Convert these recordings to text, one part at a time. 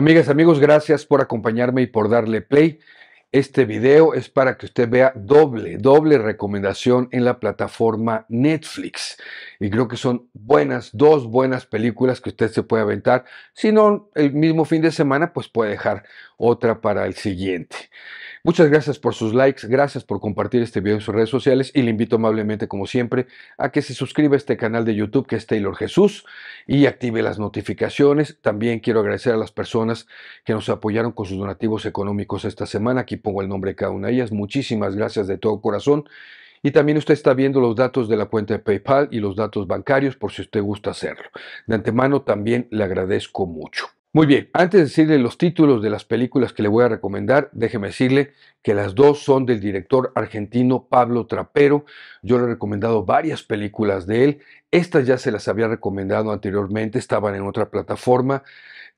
Amigas, amigos, gracias por acompañarme y por darle play. Este video es para que usted vea doble recomendación en la plataforma Netflix. Y creo que son dos buenas películas que usted se puede aventar. Si no, el mismo fin de semana, pues puede dejar otra para el siguiente. Muchas gracias por sus likes, gracias por compartir este video en sus redes sociales y le invito amablemente, como siempre, a que se suscriba a este canal de YouTube que es Taylor Jesús y active las notificaciones. También quiero agradecer a las personas que nos apoyaron con sus donativos económicos esta semana. Aquí pongo el nombre de cada una de ellas. Muchísimas gracias de todo corazón. Y también usted está viendo los datos de la cuenta de PayPal y los datos bancarios por si usted gusta hacerlo. De antemano también le agradezco mucho. Muy bien, antes de decirle los títulos de las películas que le voy a recomendar, déjeme decirle que las dos son del director argentino Pablo Trapero. Yo le he recomendado varias películas de él. Estas ya se las había recomendado anteriormente, estaban en otra plataforma.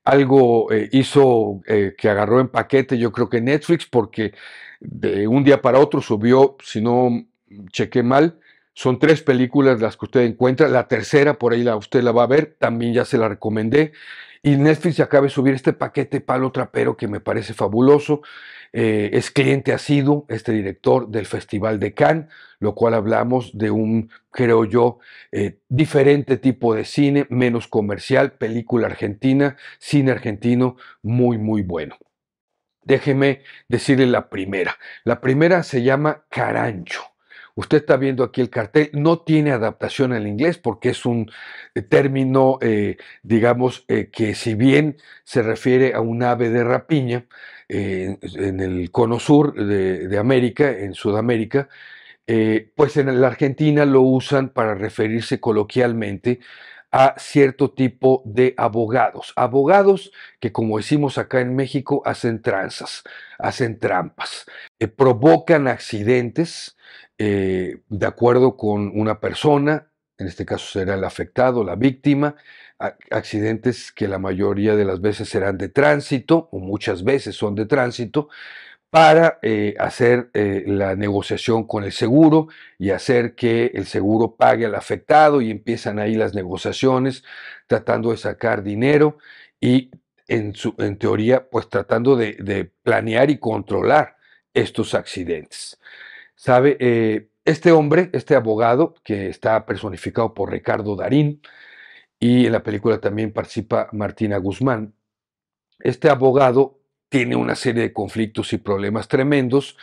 Algo hizo que agarró en paquete, yo creo que Netflix, porque de un día para otro subió, si no chequé mal, son 3 películas las que usted encuentra. La tercera, por ahí usted la va a ver, también ya se la recomendé. Y Netflix acaba de subir este paquete Pablo Trapero que me parece fabuloso. Es cliente asiduo, este director del Festival de Cannes, lo cual hablamos de un, creo yo, diferente tipo de cine, menos comercial, película argentina, cine argentino, muy bueno. Déjeme decirle la primera. La primera se llama Carancho. Usted está viendo aquí el cartel, no tiene adaptación al inglés porque es un término, digamos, que si bien se refiere a un ave de rapiña en el cono sur de América, en Sudamérica, pues en la Argentina lo usan para referirse coloquialmente a cierto tipo de abogados. Abogados que, como decimos acá en México, hacen tranzas, hacen trampas, provocan accidentes de acuerdo con una persona, en este caso será el afectado, la víctima, accidentes que la mayoría de las veces serán de tránsito, o muchas veces son de tránsito, para hacer la negociación con el seguro y hacer que el seguro pague al afectado y empiezan ahí las negociaciones tratando de sacar dinero y en teoría pues tratando de planear y controlar estos accidentes. ¿Sabe? Este hombre, este abogado que está personificado por Ricardo Darín y en la película también participa Martina Gusmán, este abogado tiene una serie de conflictos y problemas tremendos,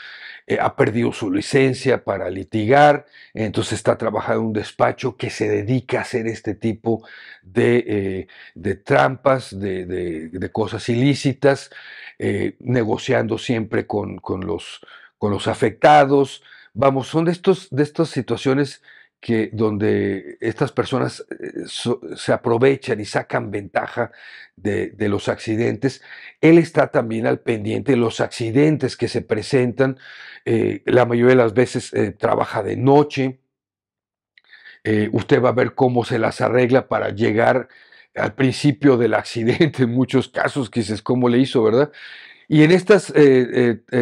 ha perdido su licencia para litigar, entonces está trabajando en un despacho que se dedica a hacer este tipo de trampas, de cosas ilícitas, negociando siempre con los afectados. Vamos, son de estas situaciones que donde estas personas se aprovechan y sacan ventaja de los accidentes. Él está también al pendiente de los accidentes que se presentan. La mayoría de las veces trabaja de noche. Usted va a ver cómo se las arregla para llegar al principio del accidente. En muchos casos, quizás, cómo le hizo, ¿verdad? Y en estas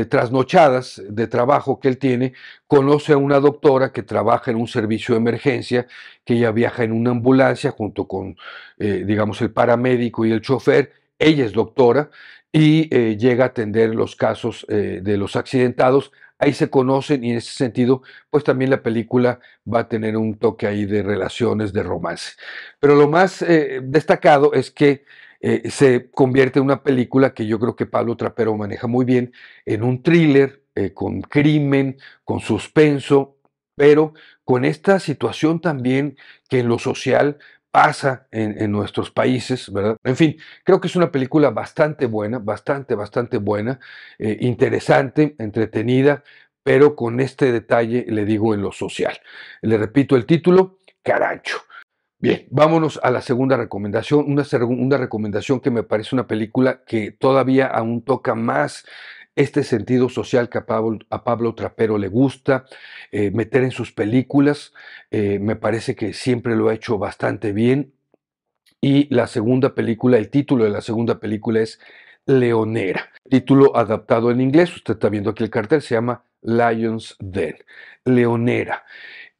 trasnochadas de trabajo que él tiene, conoce a una doctora que trabaja en un servicio de emergencia, que ella viaja en una ambulancia junto con, digamos, el paramédico y el chofer. Ella es doctora y llega a atender los casos de los accidentados. Ahí se conocen y en ese sentido, pues también la película va a tener un toque ahí de relaciones, de romance. Pero lo más destacado es que se convierte en una película que yo creo que Pablo Trapero maneja muy bien, en un thriller con crimen, con suspenso, pero con esta situación también que en lo social pasa en nuestros países, ¿verdad? En fin, creo que es una película bastante buena, bastante buena, interesante, entretenida, pero con este detalle, le digo, en lo social. Le repito el título, Carancho. Bien, vámonos a la segunda recomendación, una segunda recomendación que me parece una película que todavía aún toca más este sentido social que a Pablo Trapero le gusta meter en sus películas. Me parece que siempre lo ha hecho bastante bien. Y la segunda película, el título de la segunda película es Leonera. Título adaptado en inglés, usted está viendo aquí el cartel, se llama Lion's Den, Leonera.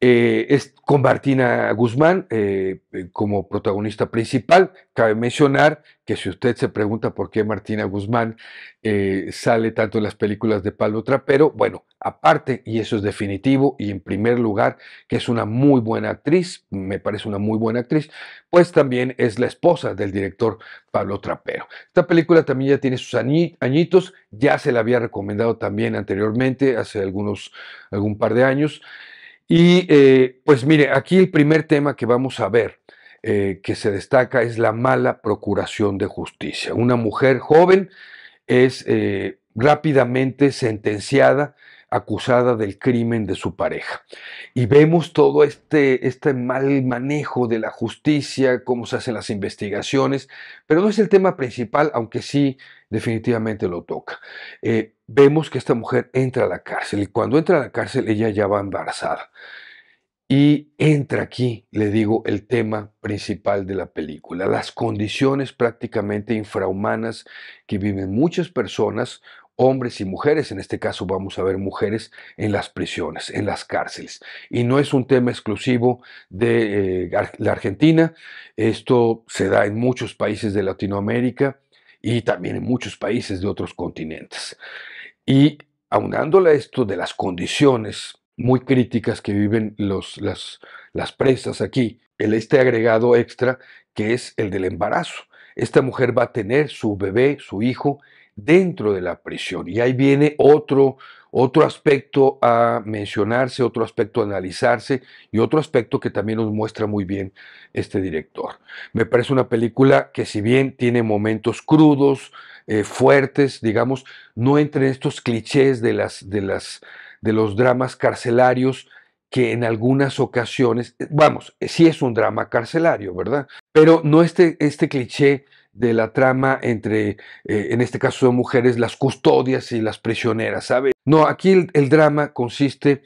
Es con Martina Gusmán como protagonista principal. Cabe mencionar que si usted se pregunta por qué Martina Gusmán sale tanto en las películas de Pablo Trapero, bueno, aparte, y eso es definitivo y en primer lugar, que es una muy buena actriz, me parece una muy buena actriz, pues también es la esposa del director Pablo Trapero. Esta película también ya tiene sus añitos, ya se la había recomendado también anteriormente, hace algún par de años. Y pues mire, aquí el primer tema que vamos a ver que se destaca es la mala procuración de justicia. Una mujer joven es rápidamente sentenciada, acusada del crimen de su pareja. Y vemos todo este mal manejo de la justicia, cómo se hacen las investigaciones, pero no es el tema principal, aunque sí definitivamente lo toca. Vemos que esta mujer entra a la cárcel y cuando entra a la cárcel ella ya va embarazada. Y entra aquí, le digo, el tema principal de la película, las condiciones prácticamente infrahumanas que viven muchas personas, hombres y mujeres, en este caso vamos a ver mujeres en las prisiones, en las cárceles. Y no es un tema exclusivo de la Argentina, esto se da en muchos países de Latinoamérica y también en muchos países de otros continentes. Y aunándole a esto de las condiciones muy críticas que viven las presas aquí, este agregado extra que es el del embarazo. Esta mujer va a tener su bebé, su hijo, dentro de la prisión. Y ahí viene otro aspecto a mencionarse, otro aspecto a analizarse y otro aspecto que también nos muestra muy bien este director. Me parece una película que si bien tiene momentos crudos, fuertes, digamos, no entra en estos clichés de los dramas carcelarios que en algunas ocasiones, vamos, sí es un drama carcelario, ¿verdad? Pero no este cliché de la trama entre, en este caso de mujeres, las custodias y las prisioneras, ¿sabe? No, aquí el drama consiste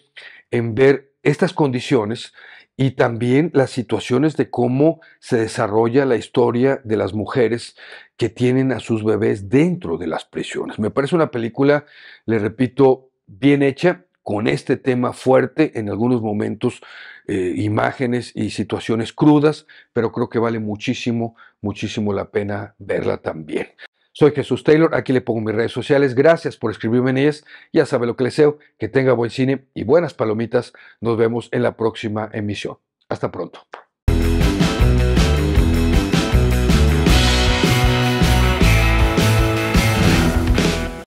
en ver estas condiciones y también las situaciones de cómo se desarrolla la historia de las mujeres que tienen a sus bebés dentro de las prisiones. Me parece una película, le repito, bien hecha, con este tema fuerte, en algunos momentos imágenes y situaciones crudas, pero creo que vale muchísimo, muchísimo la pena verla también. Soy Jesús Taylor, aquí le pongo mis redes sociales, gracias por escribirme en ellas, ya sabe lo que les deseo, que tenga buen cine y buenas palomitas, nos vemos en la próxima emisión. Hasta pronto.